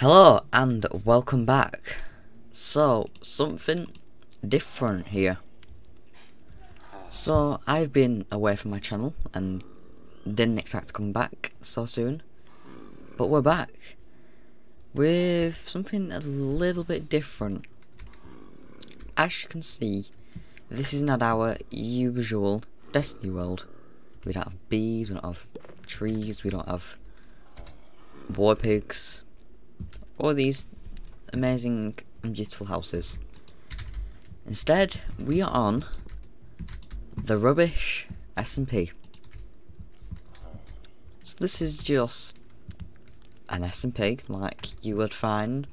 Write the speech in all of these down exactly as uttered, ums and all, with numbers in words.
Hello and welcome back. So, something different here. So, I've been away from my channel and didn't expect to come back so soon. But we're back with something a little bit different. As you can see, this is not our usual Destiny world. We don't have bees, we don't have trees, we don't have war pigs, or these amazing and beautiful houses. Instead, we are on the Rubbish S M P. So this is just an S M P like you would find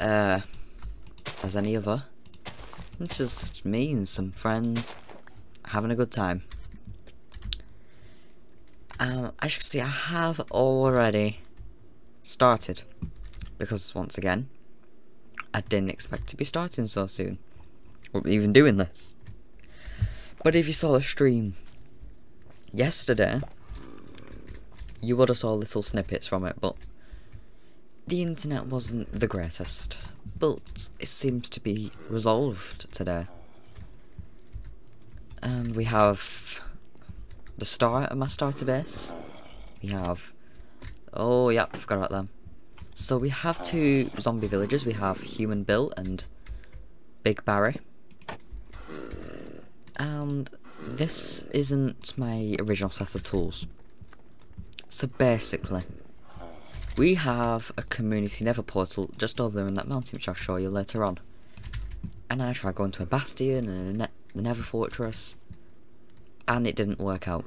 uh, as any other. It's just me and some friends having a good time. And as you can see, I have already started, because once again, I didn't expect to be starting so soon, or even doing this. But if you saw the stream yesterday, you would have saw little snippets from it, but the internet wasn't the greatest, but it seems to be resolved today. And we have the start of my starter base. We have, oh yeah, forgot about them. So we have two zombie villagers. We have Human Bill and Big Barry. And this isn't my original set of tools. So basically, we have a community nether portal just over there in that mountain, which I'll show you later on. And I tried going to a bastion and a ne the nether fortress, and it didn't work out.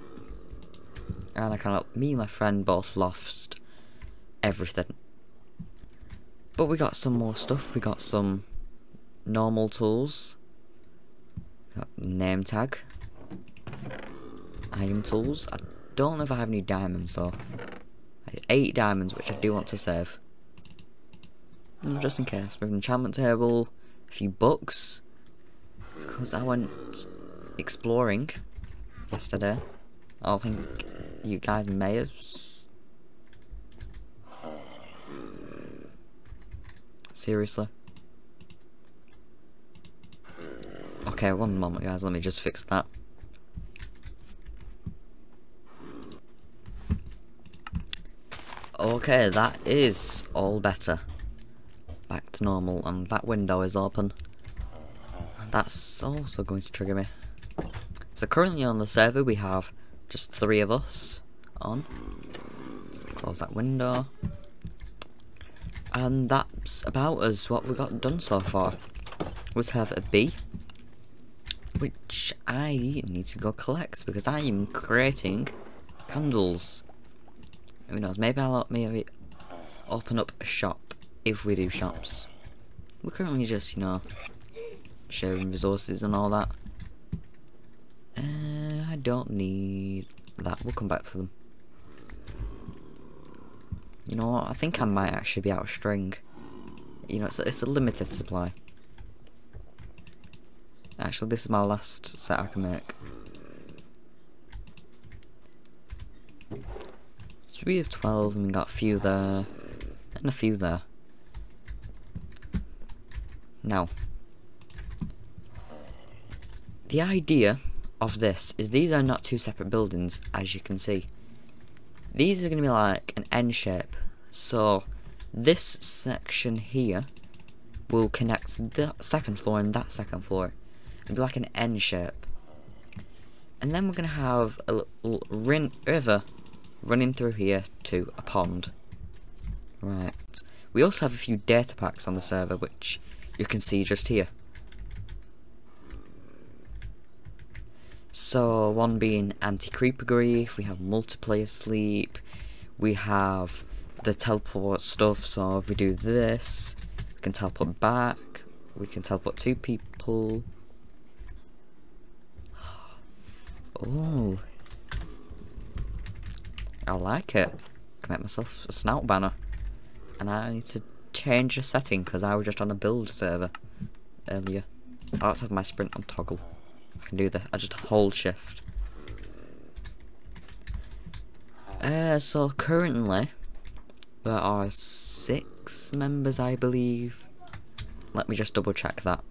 And I cannot, me and my friend both lost everything. But we got some more stuff. We got some normal tools. Got name tag, iron tools. I don't know if I have any diamonds though. Eight diamonds, which I do want to save, just in case. We have an enchantment table, a few books, because I went exploring yesterday. I think you guys may have seriously. Okay, one moment, guys. Let me just fix that. Okay, that is all better. Back to normal, and that window is open. That's also going to trigger me. So currently on the server we have just three of us on. So close that window. And that's about us what we got done so far. We have a bee, which I need to go collect because I am creating candles. Who knows, maybe I'll maybe open up a shop, if we do shops. We're currently just, you know, sharing resources and all that. Uh, I don't need that, we'll come back for them. You know what, I think I might actually be out of string. You know, it's a, it's a limited supply. Actually, this is my last set I can make. We have twelve, and we got a few there, and a few there. Now, the idea of this is these are not two separate buildings, as you can see. These are going to be like an N shape, so this section here will connect the second floor and that second floor. It'll be like an N shape. And then we're going to have a little rin river running through here to a pond. Right. We also have a few data packs on the server, which you can see just here. So, one being anti-creeper grief, we have multiplayer sleep, we have the teleport stuff, so if we do this, we can teleport back, we can teleport two people. Oh, I like it. I can make myself a snout banner. And I need to change the setting because I was just on a build server earlier. I like to have my sprint on toggle. I can do that. I just hold shift. Uh, so currently there are six six members, I believe. Let me just double check that.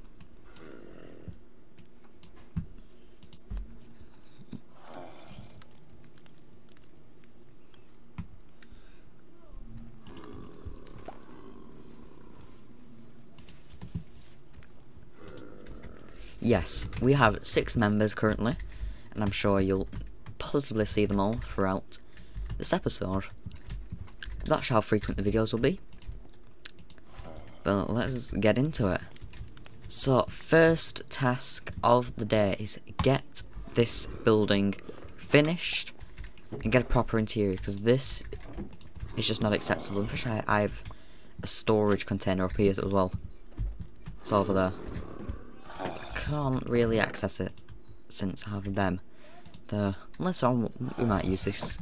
Yes, we have six members currently, and I'm sure you'll possibly see them all throughout this episode. That's how frequent the videos will be. But let's get into it. So, first task of the day is get this building finished and get a proper interior, because this is just not acceptable. I wish I, I have a storage container up here as well. It's over there. Can't really access it since having them there. Later on we might use this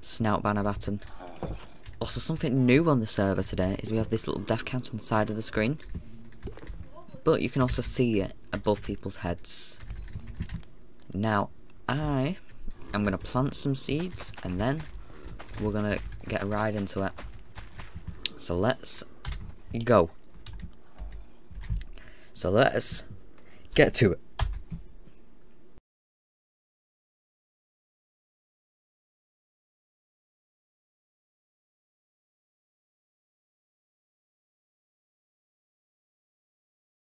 snout banner button. Also, something new on the server today is we have this little death count on the side of the screen, but you can also see it above people's heads. Now I am going to plant some seeds and then we're going to get a ride into it. So let's go. So let's get to it.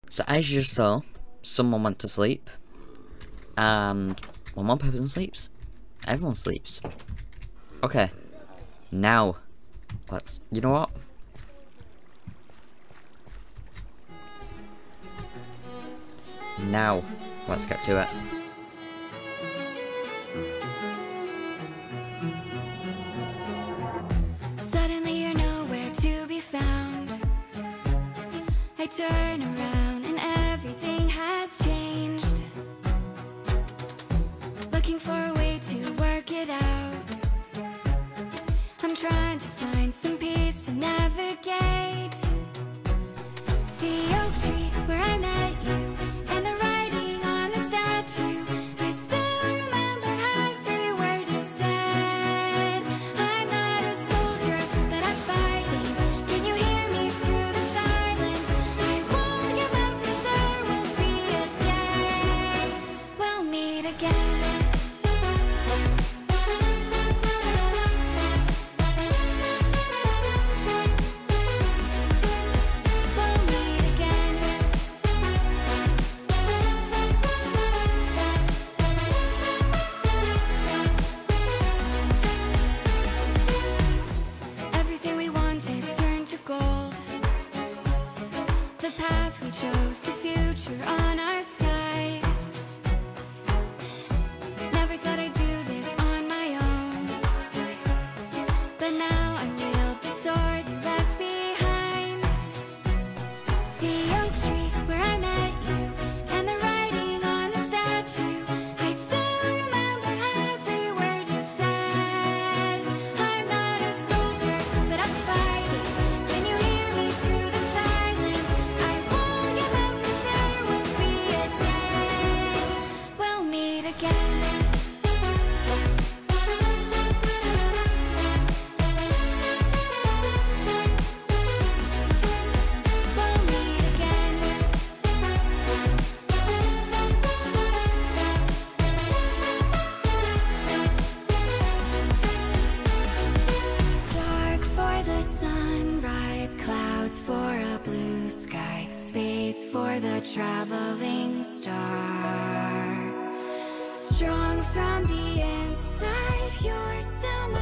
So as you saw, someone went to sleep, and when one person sleeps, everyone sleeps. Okay, now let's, you know what? Now, let's get to it. Suddenly you're nowhere to be found. I turn around and everything has changed. Looking for a way to work it out. I'm trying to find some peace to navigate. The oak tree where I met you.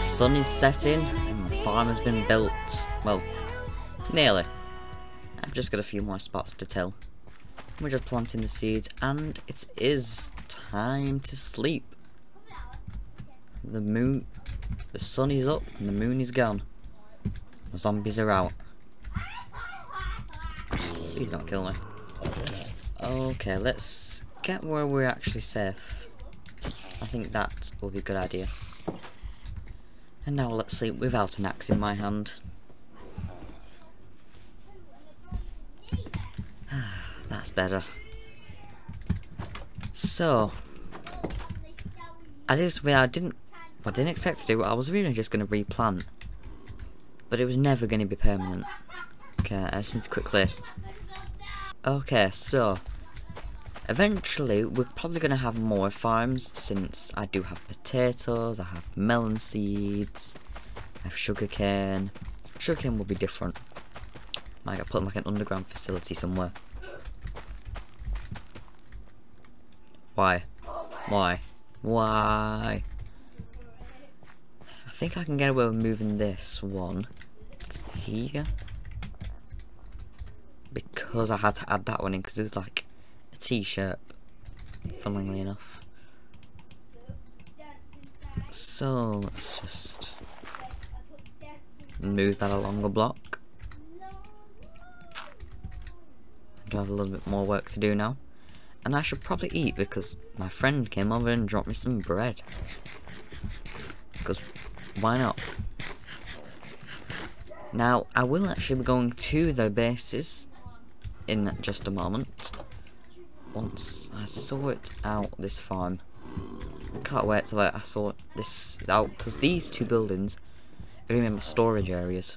The sun is setting and the farm has been built. Well, nearly. I've just got a few more spots to till. We're just planting the seeds and it is time to sleep. The moon, the sun is up and the moon is gone. The zombies are out. Please don't kill me. Okay, let's get where we're actually safe. I think that will be a good idea. And now let's sleep without an axe in my hand. That's better. So, I just, I didn't, I didn't expect to do. I was really just going to replant, but it was never going to be permanent. Okay, I just need to quickly... Okay, so... Eventually, we're probably going to have more farms, since I do have potatoes, I have melon seeds, I have sugarcane. Sugarcane will be different. Might get put in like an underground facility somewhere. Why? Why? Why? I think I can get away with moving this one here. Because I had to add that one in, because it was like a T-shirt, funnily enough. So, let's just move that along the block. I do have a little bit more work to do now. And I should probably eat, because my friend came over and dropped me some bread. Because, why not? Now, I will actually be going to their bases in just a moment. Once I sort out this farm. Can't wait till I sort this out, because these two buildings are going to be my storage areas.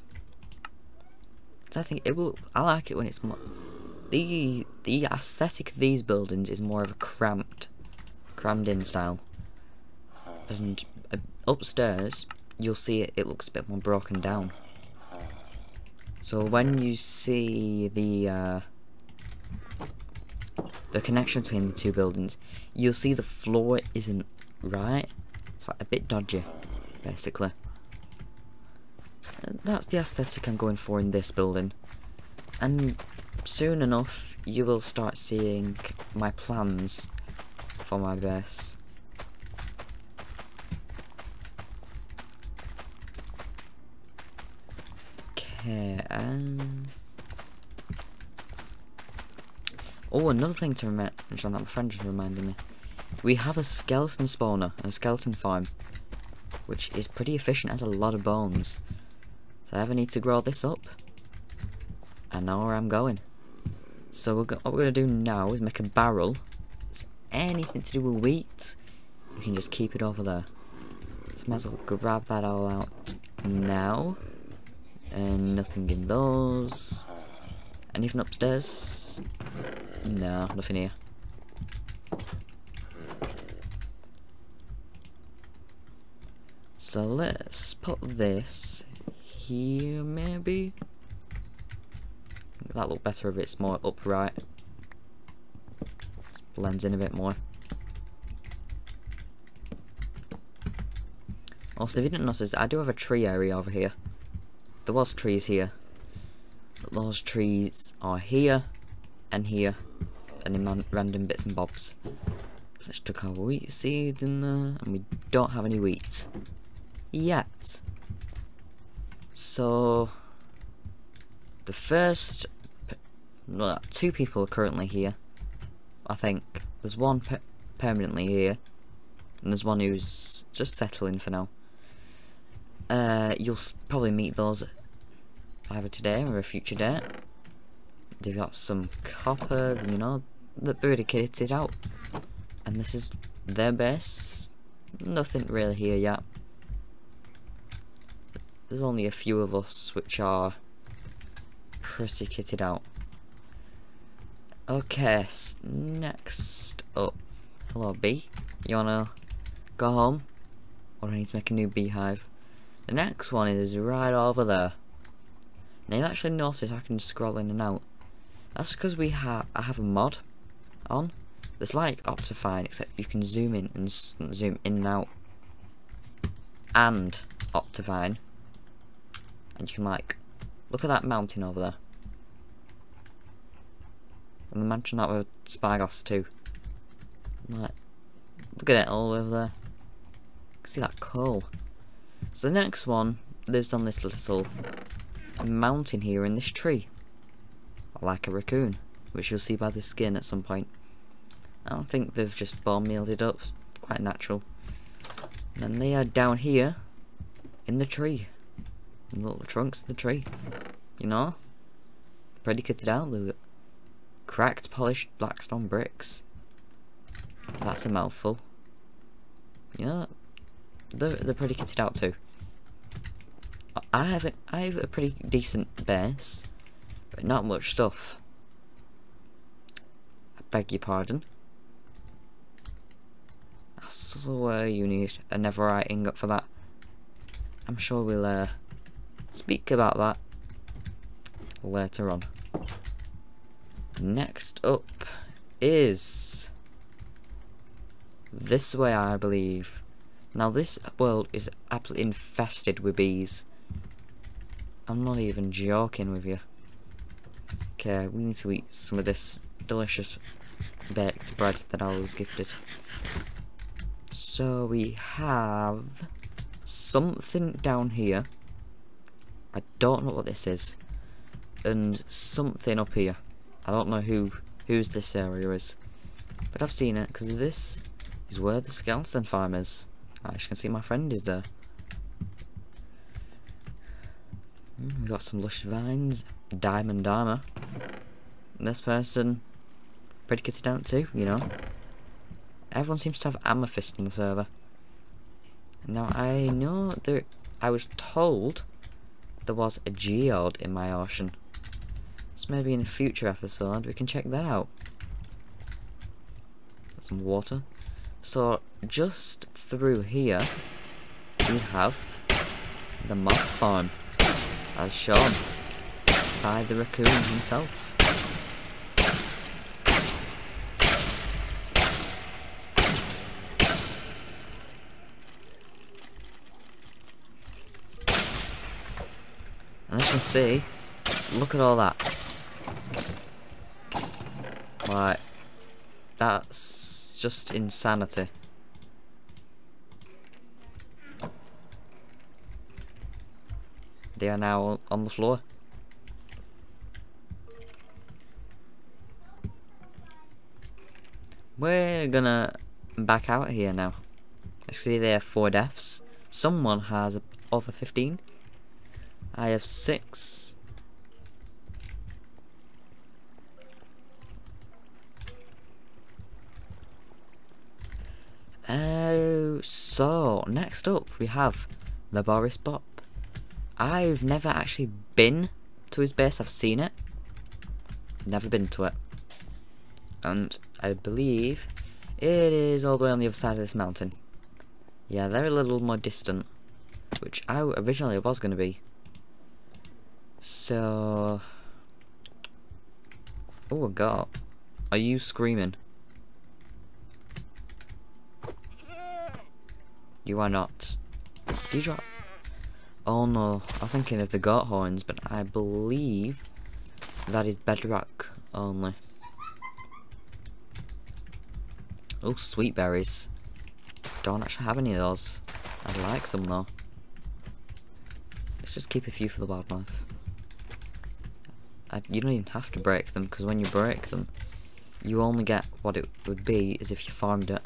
Because I think it will... I like it when it's more... The the aesthetic of these buildings is more of a cramped, crammed in style. And uh, upstairs, you'll see it, it looks a bit more broken down. So when you see the uh, the connection between the two buildings, you'll see the floor isn't right. It's like a bit dodgy, basically. And that's the aesthetic I'm going for in this building. And... soon enough, you will start seeing my plans for my base. Okay, um... oh, another thing to mention that my friend just reminded me. We have a skeleton spawner, a skeleton farm, which is pretty efficient, has a lot of bones. So I ever need to grow this up, I know where I'm going. So we're what we're going to do now is make a barrel. It's anything to do with wheat, we can just keep it over there. So might as well grab that all out now. And nothing in those. Anything upstairs? No, nothing here. So let's put this here maybe. That look better if it's more upright. Just blends in a bit more. Also, if you didn't notice, I do have a tree area over here. There was trees here, but those trees are here and here, and in random bits and bobs. So let's chuck our wheat seed in there, and we don't have any wheat yet. So the first. Well, two people are currently here, I think. There's one per permanently here, and there's one who's just settling for now. Uh, you'll probably meet those either today or a future date. They've got some copper, you know, that they really kitted out. And this is their base. Nothing really here yet. There's only a few of us which are pretty kitted out. Okay, next up. Hello, bee. You wanna go home? Or I need to make a new beehive. The next one is right over there. Now, you actually notice I can scroll in and out. That's because we have I have a mod on. It's like Optifine, except you can zoom in and zoom in and out. And Optifine. And you can, like, look at that mountain over there. And the mansion that with Spargos too. Like, look at it all over there. See that coal. So the next one lives on this little mountain here in this tree. Like a raccoon, which you'll see by the skin at some point. I don't think they've just bone mealed it up. Quite natural. And then they are down here in the tree. In the little trunks of the tree. You know? Predicated out, look. Cracked polished blackstone bricks. That's a mouthful. Yeah, they're, they're pretty kitted out too. I have a, I have a pretty decent base, but not much stuff. I beg your pardon. I swear you need a Netherite ingot for that. I'm sure we'll uh, speak about that later on. Next up is this way, I believe. Now this world is absolutely infested with bees. I'm not even joking with you. Okay, we need to eat some of this delicious baked bread that I was gifted. So we have something down here. I don't know what this is. And something up here. I don't know who whose this area is. But I've seen it, because this is where the skeleton farm is. I actually can see my friend is there. Mm, we got some lush vines, diamond armor. And this person predicated out too, you know. Everyone seems to have amethyst in the server. Now I know there, I was told there was a geode in my ocean. So maybe in a future episode we can check that out. Got some water. So just through here we have the mob farm, as shown by the raccoon himself. And as you can see, look at all that. Like, that's just insanity. They are now on the floor. We're gonna back out here now. Let's see, there are four deaths. Someone has over fifteen. I have six. Oh, so next up we have the Boris Bop. I've never actually been to his base. I've seen it, never been to it, and I believe it is all the way on the other side of this mountain. Yeah, they're a little more distant, which I originally was going to be. So, oh god, are you screaming? You are not. Did you drop? Oh no, I'm thinking of the goat horns, but I believe that is bedrock only. Oh, sweet berries. Don't actually have any of those. I'd like some though. Let's just keep a few for the wildlife. I, you don't even have to break them, because when you break them, you only get what it would be as if you farmed it.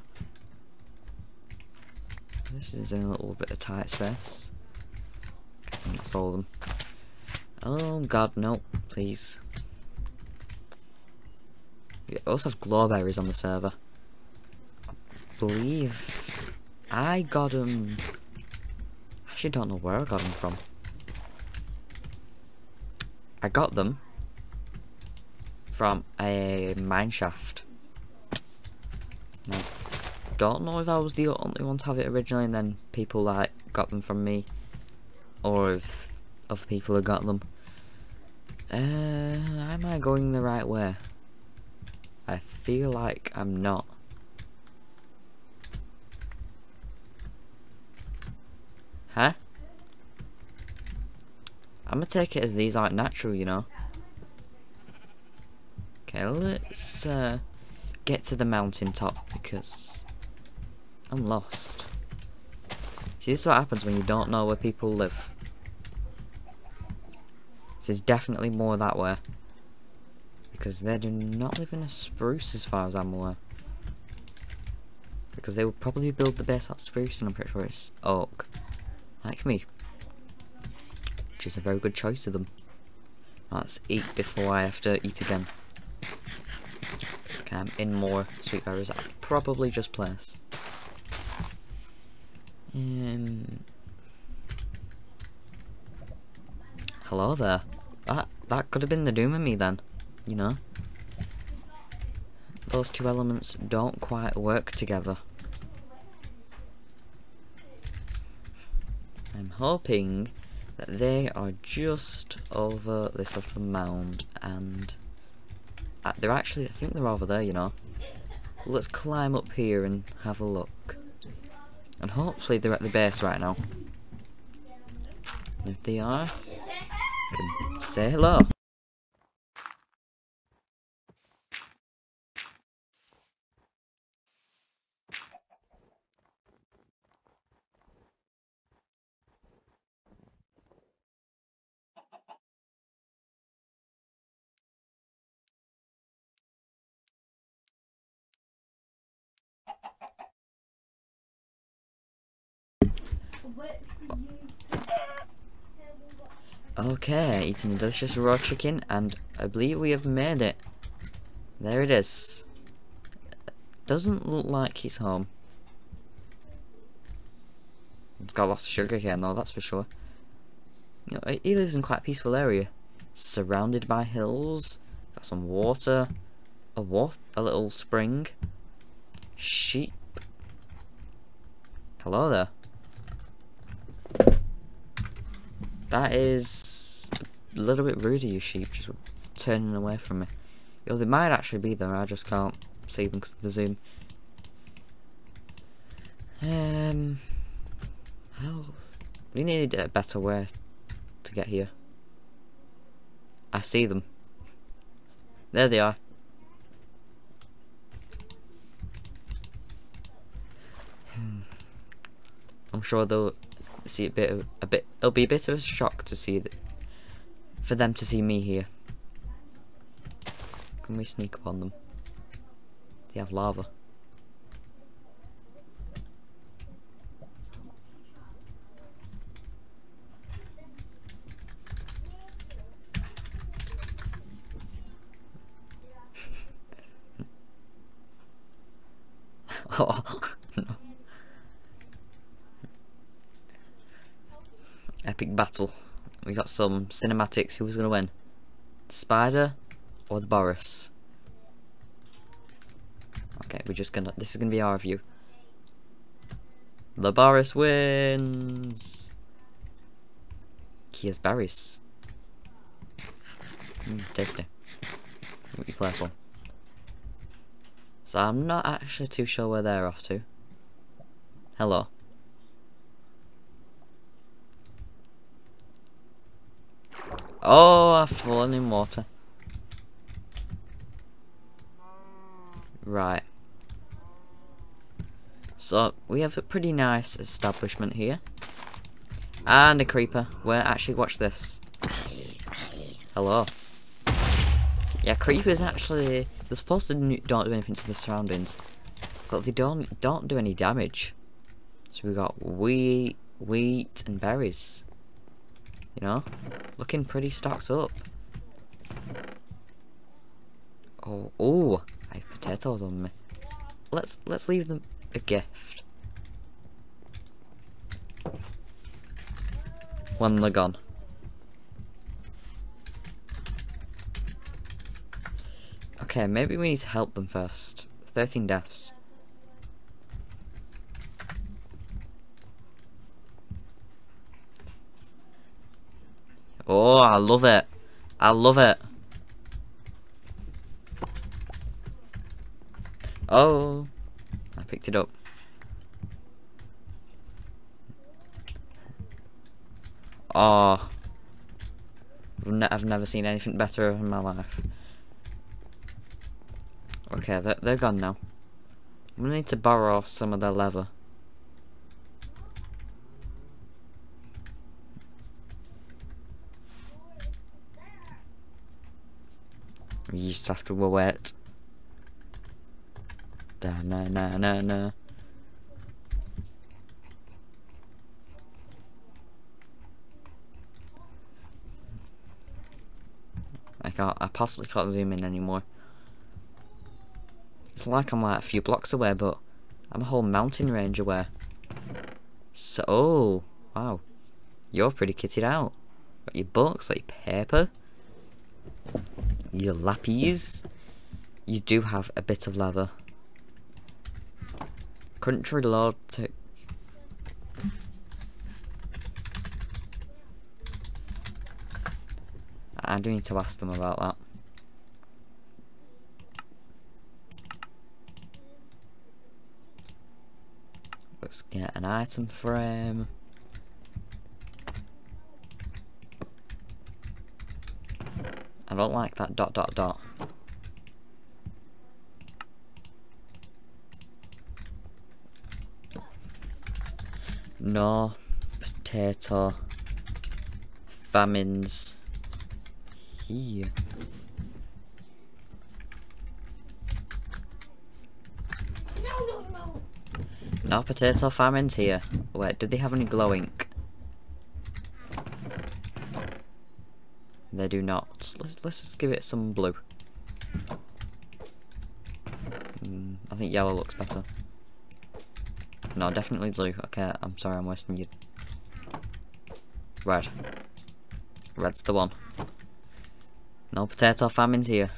This is in a little bit of tight space. And that's all of them. Oh god, no, please. We also have glowberries on the server. I believe I got them. I actually don't know where I got them from. I got them from a mineshaft. I don't know if I was the only one to have it originally, and then people like got them from me, or if other people have got them. Uh, am I going the right way? I feel like I'm not. Huh? I'm gonna take it as these aren't natural, you know. Okay, let's uh, get to the mountain top, because I'm lost. See, this is what happens when you don't know where people live. This is definitely more that way, because they do not live in a spruce as far as I'm aware. Because they will probably build the base out spruce, and I'm pretty sure it's oak, like me. Which is a very good choice of them. Let's eat before I have to eat again. Okay, I'm in more sweet berries that I've probably just placed. Um, hello there. Ah, that could have been the doom of me then, you know. Those two elements don't quite work together. I'm hoping that they are just over this little mound, and they're actually, I think they're over there, you know. Let's climb up here and have a look. And hopefully they're at the base right now. And if they are, I can say hello. Okay, eating a delicious raw chicken, and I believe we have made it. There it is. Doesn't look like he's home. It's got lots of sugar here, though, that's for sure. You know, he lives in quite a peaceful area, surrounded by hills. Got some water, a wa a little spring, sheep. Hello there. That is a little bit rude of you sheep, just turning away from me. You know, they might actually be there, I just can't see them because of the zoom. Um, how? We need a better way to get here. I see them. There they are. I'm sure they'll see a bit of a bit it'll be a bit of a shock to see that, for them to see me here. Can we sneak upon them? They have lava. Oh. Epic battle. We got some cinematics. Who was going to win? The spider or the Boris? Okay, we're just gonna. This is gonna be our view. The Boris wins. He has berries. Mm, tasty. What you play for? So I'm not actually too sure where they're off to. Hello. Oh, I've fallen in water. Right. So, we have a pretty nice establishment here. And a creeper. Where, actually, watch this. Hello. Yeah, creepers actually, they're supposed to don't do anything to the surroundings. But they don't, don't do any damage. So we got wheat, wheat and berries. You know, looking pretty stocked up. Oh, oh, I have potatoes on me. Let's let's leave them a gift. When they're gone. Okay, maybe we need to help them first. Thirteen deaths. Oh, I love it. I love it. Oh, I picked it up. Oh, I've never seen anything better in my life. Okay, they're, they're gone now. I'm gonna need to borrow some of their leather. You just have to wait. Da na na na na. I can't. I possibly can't zoom in anymore. It's like I'm like a few blocks away, but I'm a whole mountain range away. So, oh wow, you're pretty kitted out. Got your books, got your paper. your lappies. You do have a bit of leather. Country lord took. I do need to ask them about that. Let's get an item frame. I don't like that dot dot dot. No potato famines here. No, no, no. No potato famines here. Wait, do they have any glow ink? They do not. Let's let's just give it some blue. Mm, I think yellow looks better. No, definitely blue. Okay, I'm sorry, I'm wasting you. Red. Red's the one. No potato famines here.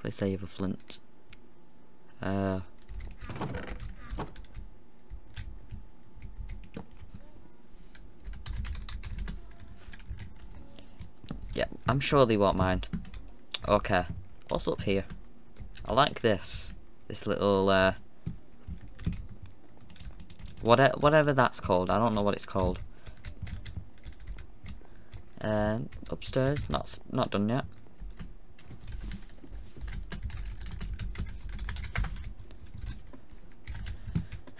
Please say you have a flint. Uh. Yeah, I'm sure they won't mind. Okay, what's up here? I like this. This little, uh... Whatever, whatever that's called. I don't know what it's called. Uh, upstairs. Not, not done yet.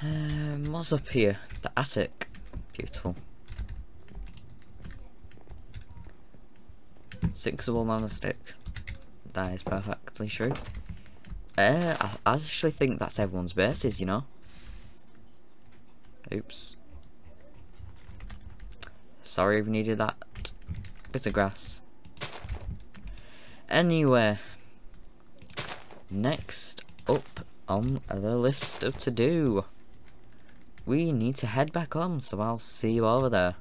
Um, what's up here? The attic. Beautiful. Six wool on a stick. That is perfectly true. Uh, I, I actually think that's everyone's bases, you know. Oops. Sorry we needed that bit of grass. Anyway. Next up on the list of to do. We need to head back home, so I'll see you over there.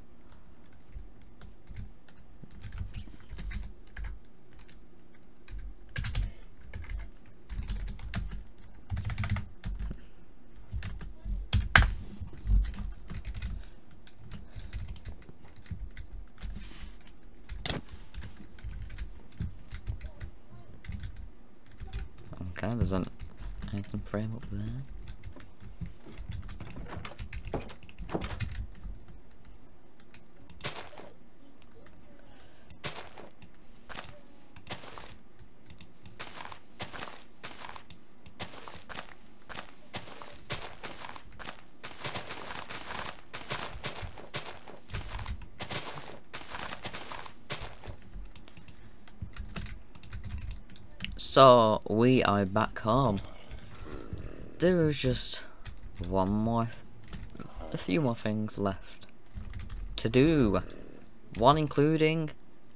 Okay, there's an item frame up there. So we are back home. There is just one more, a few more things left to do. One including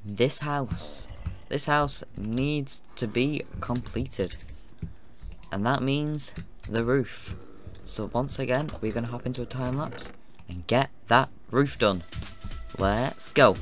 this house. This house needs to be completed. And that means the roof. So once again, we're going to hop into a time lapse and get that roof done. Let's go.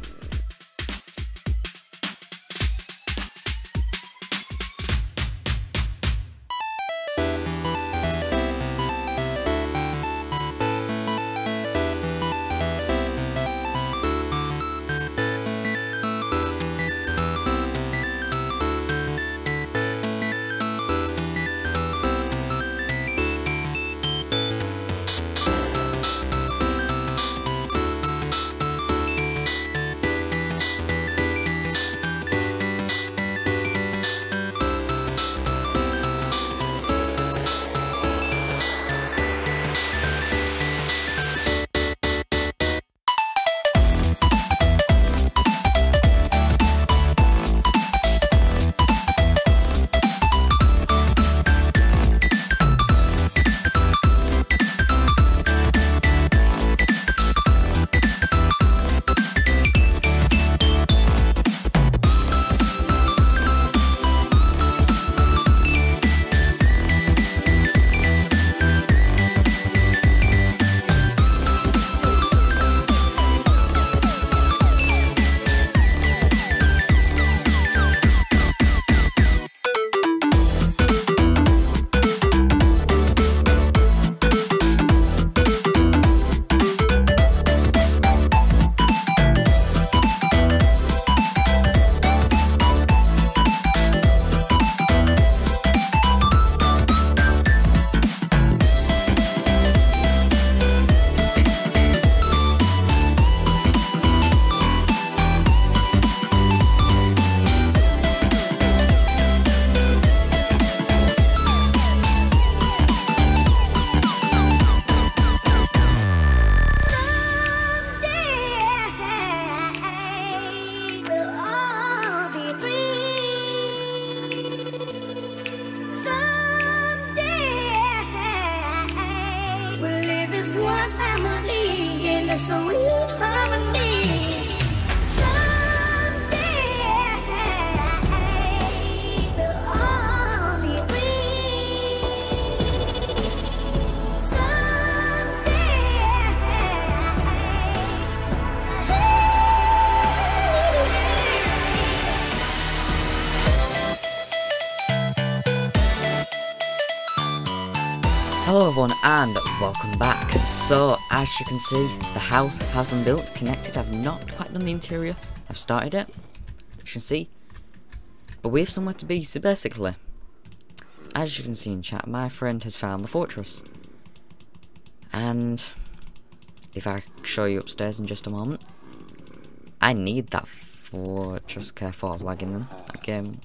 Hello everyone and welcome back. So as you can see, the house has been built, connected. I've not quite done the interior, I've started it, as you can see, but we have somewhere to be. So basically, as you can see in chat, my friend has found the fortress, and if I show you upstairs in just a moment, I need that fortress. Careful, I was lagging them, that game.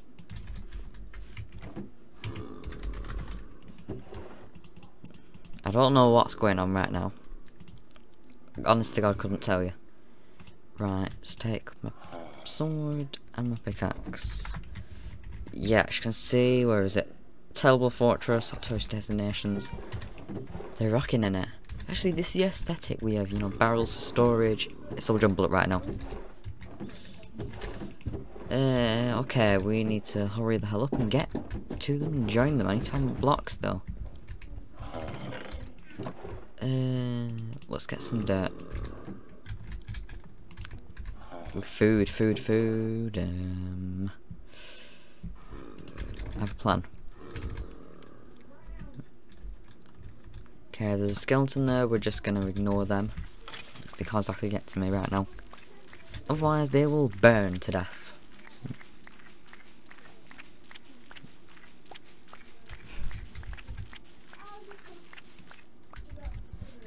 I don't know what's going on right now. Honest to God, couldn't tell you. Right, let's take my sword and my pickaxe. Yeah, as you can see, where is it? Terrible Fortress, or tourist destinations. They're rocking in it. Actually, this is the aesthetic we have, you know, barrels for storage. It's all jumbled up right now. Uh, okay, we need to hurry the hell up and get to them and join them. I need to find blocks though. Uh, let's get some dirt. Food, food, food. Um, I have a plan. Okay, there's a skeleton there. We're just gonna ignore them because they can't exactly get to me right now. Otherwise, they will burn to death.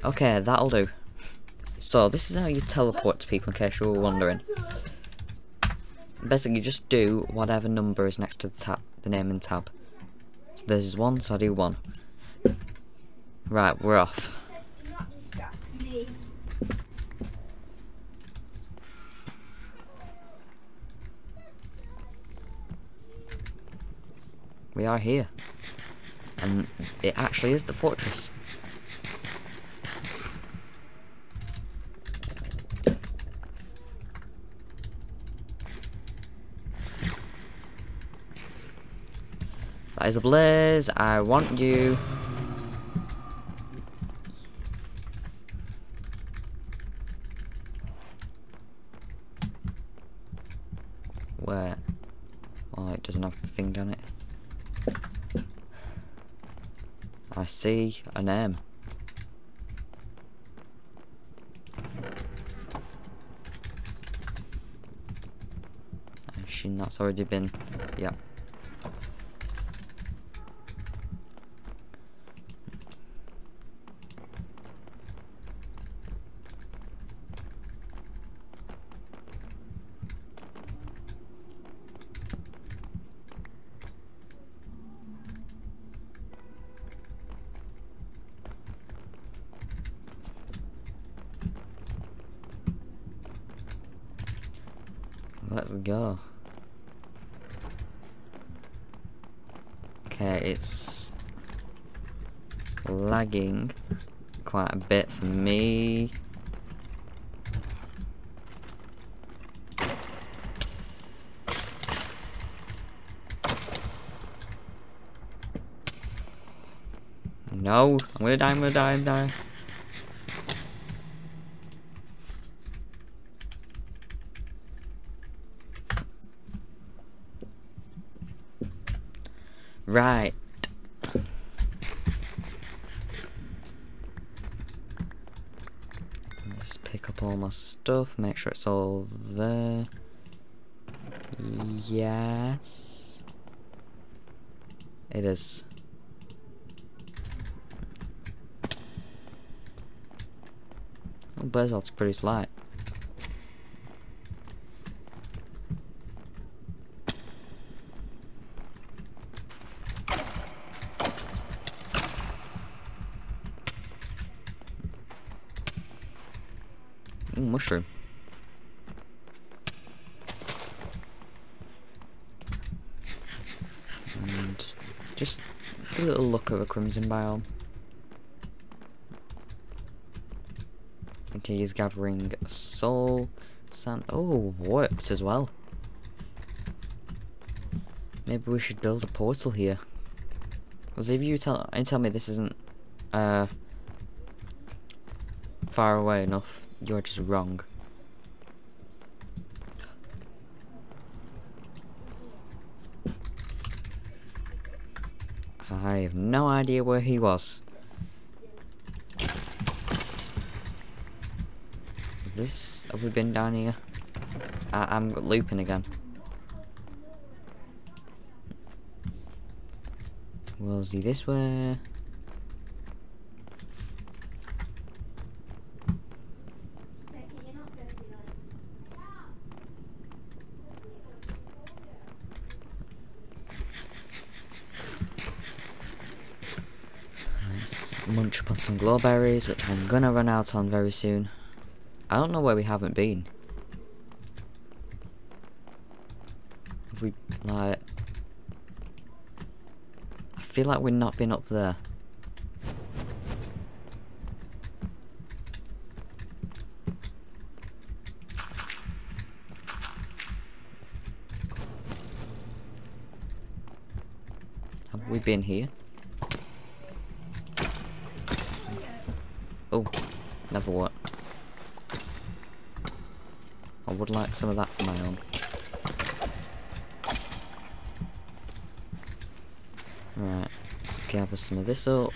Okay, that'll do. So this is how you teleport to people, in case you were wondering. Basically, you just do whatever number is next to the tab, the name and tab. So there's one, so I do one. Right, we're off. We are here, and it actually is the fortress. That is a blaze, I want you. Where? Oh, it doesn't have the thing down it. I see a name. I assume that's already been, yeah. Let's go. Okay, it's lagging quite a bit for me. No, I'm gonna die, I'm gonna die, I'm gonna die. Right. Let's pick up all my stuff, make sure it's all there. Yes. It is. Oh, Blizzard's pretty slight. Mushroom. And just a little look at a crimson biome. Continues gathering soul, sand. Oh, warped as well. Maybe we should build a portal here. Because if you tell, you tell me this isn't uh, far away enough, you're just wrong. I have no idea where he was. Is this? Have we been down here? I, I'm looping again. We'll see this way. Munch upon some glow berries, which I'm gonna run out on very soon. I don't know where we haven't been. Have we, like, I feel like we've not been up there. Have we been here? Oh, never what. I would like some of that for my own. Right, let's gather some of this up.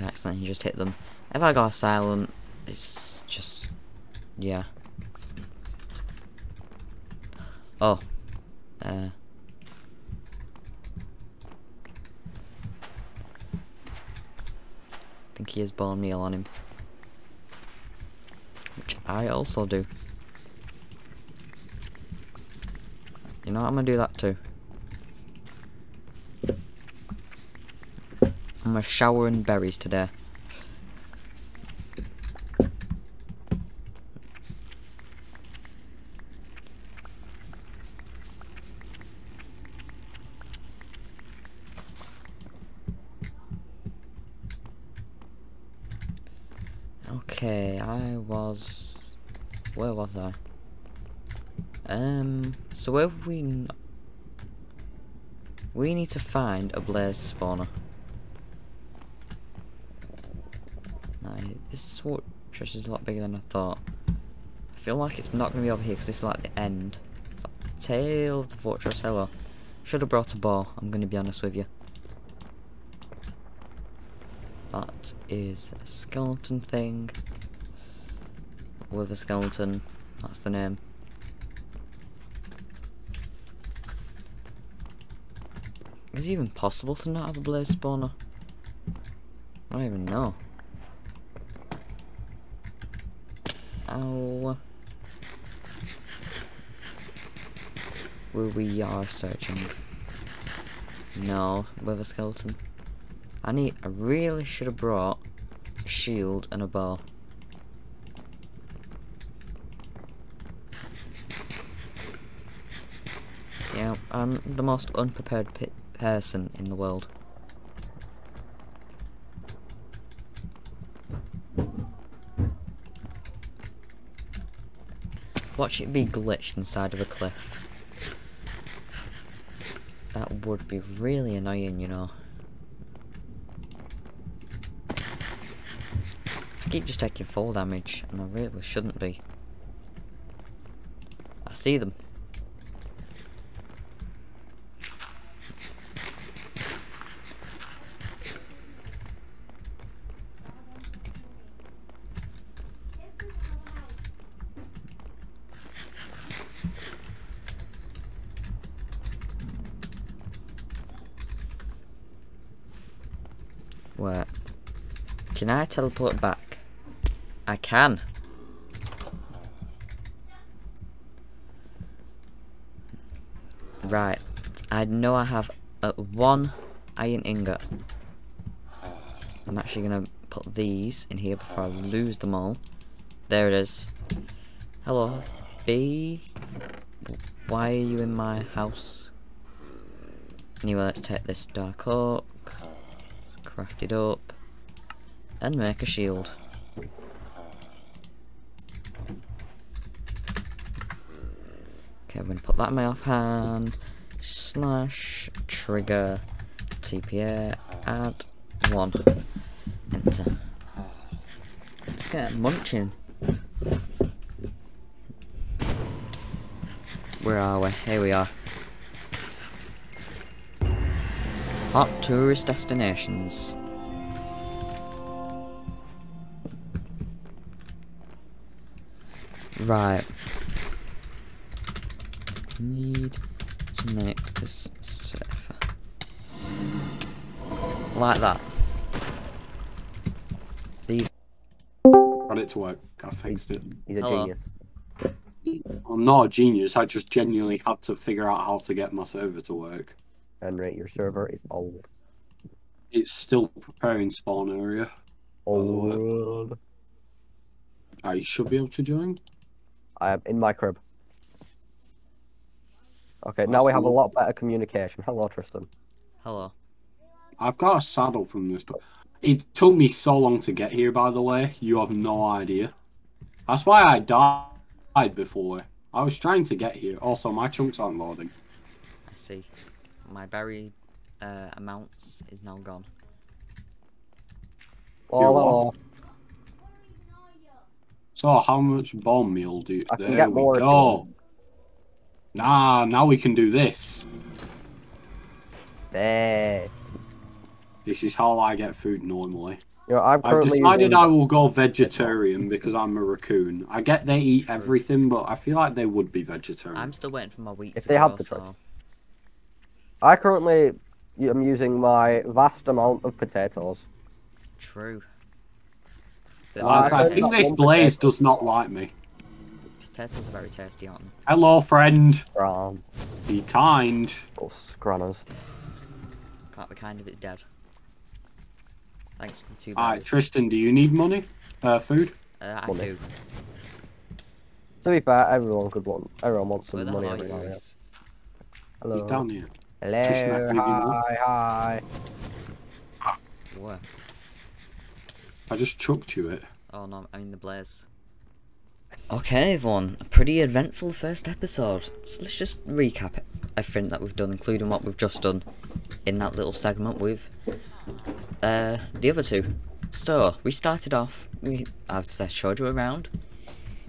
Accidentally just hit them. If I got a silent, it's just, yeah. Oh, uh, I think he has bone meal on him, which I also do. You know what, I'm gonna do that too. I'm a showering berries today. Okay, I was... where was I? Um, so where have we... Not... we need to find a blaze spawner. This fortress is a lot bigger than I thought. I feel like it's not going to be over here because this is like the end. Like the tail of the fortress, hello. Should have brought a ball, I'm going to be honest with you. That is a skeleton thing. With a skeleton, that's the name. Is it even possible to not have a blaze spawner? I don't even know. Ow. Well, we are searching. No, with a skeleton. I need. I really should have brought a shield and a bow. Yeah, I'm the most unprepared pe person in the world. Watch it be glitched inside of a cliff. That would be really annoying, you know. I keep just taking fall damage, and I really shouldn't be. I see them. Where? Can I teleport back? I can. Right. I know I have at one iron ingot. I'm actually going to put these in here before I lose them all. There it is. Hello, bee. Why are you in my house? Anyway, let's take this dark oak, craft it up, and make a shield. Okay, I'm going to put that in my offhand, slash, trigger, T P A, add one, enter. Let's get munching. Where are we? Here we are. Hot tourist destinations. Right. Need to make this safer. Like that. These. Got it to work. I fixed it. He's a Hello. genius. I'm not a genius, I just genuinely had to figure out how to get my server to work. Henry, your server is old. It's still preparing spawn area. Old. I right, should be able to join. I am in my crib. Okay, That's now we have cool. a lot better communication. Hello, Tristan. Hello. I've got a saddle from this, but it took me so long to get here, by the way. You have no idea. That's why I died. Before I was trying to get here. Also, my chunks aren't loading. I see. My berry uh, amounts is now gone. Oh. So how much bomb meal do you? I can there get we more go. Nah, now we can do this. There. This is how I get food normally. You know, I'm I've decided I will go vegetarian because I'm a raccoon. I get they eat True. everything, but I feel like they would be vegetarian. I'm still waiting for my wheat. If to they had the so... choice. I currently am using my vast amount of potatoes. True. The well, I, I think this blaze potato. does not like me. Potatoes are very tasty, aren't they? Hello, friend. Brown. Be kind. Oh, scranners. Can't be kind if it's dead. Thanks for the two Alright, Tristan, do you need money? Uh, food? Uh, I money. do. To be fair, everyone could want. Everyone wants some money every now and then. Hello. He's down here. Hello. Tristan, hi, hi. What? I just chucked you it. Oh no, I mean the blaze. Okay, everyone. A pretty eventful first episode. So let's just recap everything that we've done, including what we've just done in that little segment with. Uh, the other two. So we started off. We I've showed you around.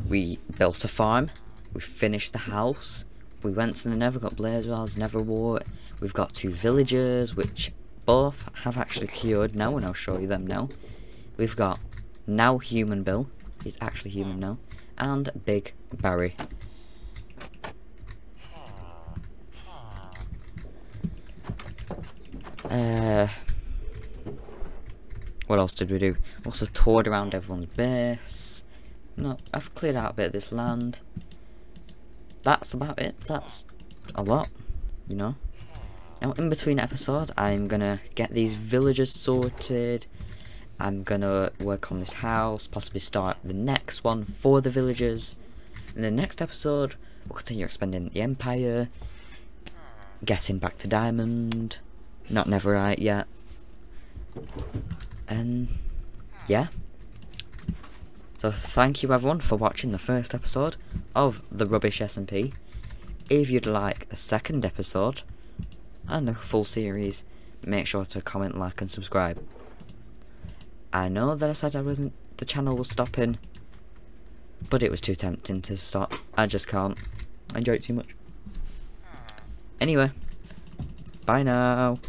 We built a farm. We finished the house. We went to the Nether, got blaze wells, Nether wart. We've got two villagers, which both have actually cured now, and I'll show you them now. We've got now human Bill. He's actually human now, and Big Barry. Uh. What else did we do? Also toured around everyone's base. No, I've cleared out a bit of this land. That's about it. That's a lot, you know. Now, in between episodes, I'm gonna get these villagers sorted. I'm gonna work on this house, possibly start the next one for the villagers. In the next episode, we'll continue expanding the empire, getting back to diamond, not Netherite yet. And yeah, so thank you everyone for watching the first episode of the Rubbish S M P. If you'd like a second episode and a full series, make sure to comment, like and subscribe. I know that I said I wasn't, the channel was stopping, but it was too tempting to stop. I just can't. I enjoy it too much. Anyway, bye now.